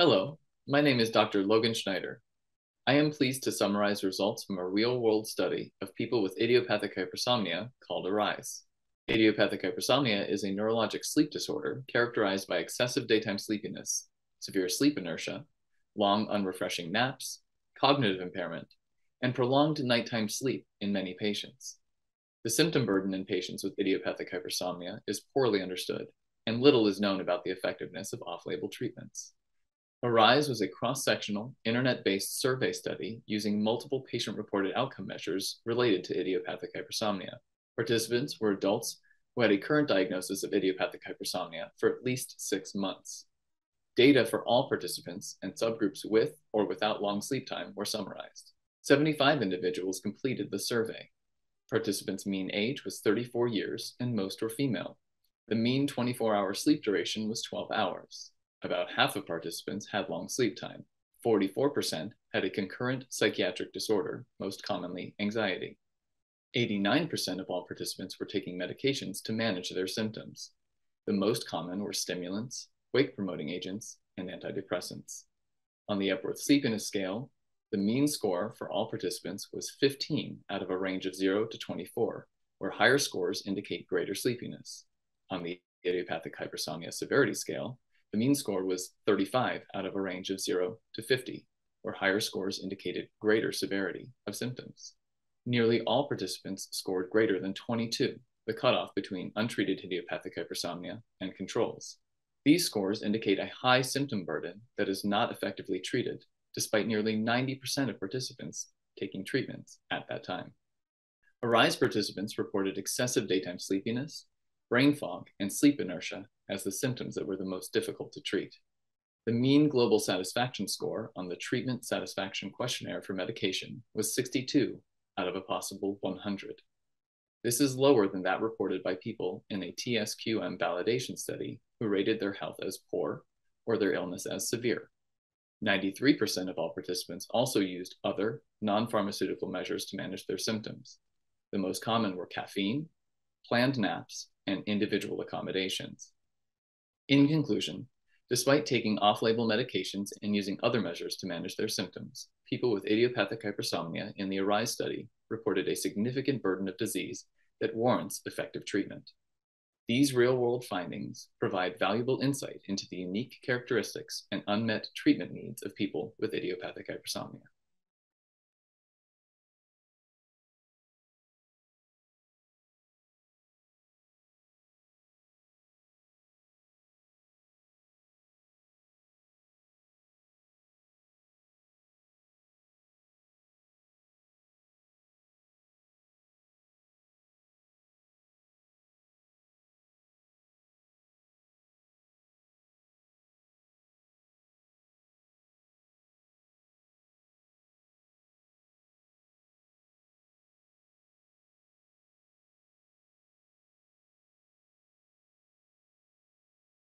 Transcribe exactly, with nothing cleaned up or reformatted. Hello, my name is Doctor Logan Schneider. I am pleased to summarize results from a real-world study of people with idiopathic hypersomnia called ARISE. Idiopathic hypersomnia is a neurologic sleep disorder characterized by excessive daytime sleepiness, severe sleep inertia, long unrefreshing naps, cognitive impairment, and prolonged nighttime sleep in many patients. The symptom burden in patients with idiopathic hypersomnia is poorly understood, and little is known about the effectiveness of off-label treatments. ARISE was a cross-sectional, internet-based survey study using multiple patient-reported outcome measures related to idiopathic hypersomnia. Participants were adults who had a current diagnosis of idiopathic hypersomnia for at least six months. Data for all participants and subgroups with or without long sleep time were summarized. seventy-five individuals completed the survey. Participants' mean age was thirty-four years, and most were female. The mean twenty-four hour sleep duration was twelve hours. About half of participants had long sleep time. forty-four percent had a concurrent psychiatric disorder, most commonly anxiety. eighty-nine percent of all participants were taking medications to manage their symptoms. The most common were stimulants, wake-promoting agents, and antidepressants. On the Epworth Sleepiness Scale, the mean score for all participants was fifteen out of a range of zero to twenty-four, where higher scores indicate greater sleepiness. On the Idiopathic Hypersomnia Severity Scale, the mean score was thirty-five out of a range of zero to fifty, where higher scores indicated greater severity of symptoms. Nearly all participants scored greater than twenty-two, the cutoff between untreated idiopathic hypersomnia and controls. These scores indicate a high symptom burden that is not effectively treated, despite nearly ninety percent of participants taking treatments at that time. ARISE participants reported excessive daytime sleepiness, brain fog, and sleep inertia as the symptoms that were the most difficult to treat. The mean global satisfaction score on the treatment satisfaction questionnaire for medication was sixty-two out of a possible one hundred. This is lower than that reported by people in a T S Q M validation study who rated their health as poor or their illness as severe. ninety-three percent of all participants also used other non-pharmaceutical measures to manage their symptoms. The most common were caffeine, planned naps, and individual accommodations. In conclusion, despite taking off-label medications and using other measures to manage their symptoms, people with idiopathic hypersomnia in the ARISE study reported a significant burden of disease that warrants effective treatment. These real-world findings provide valuable insight into the unique characteristics and unmet treatment needs of people with idiopathic hypersomnia.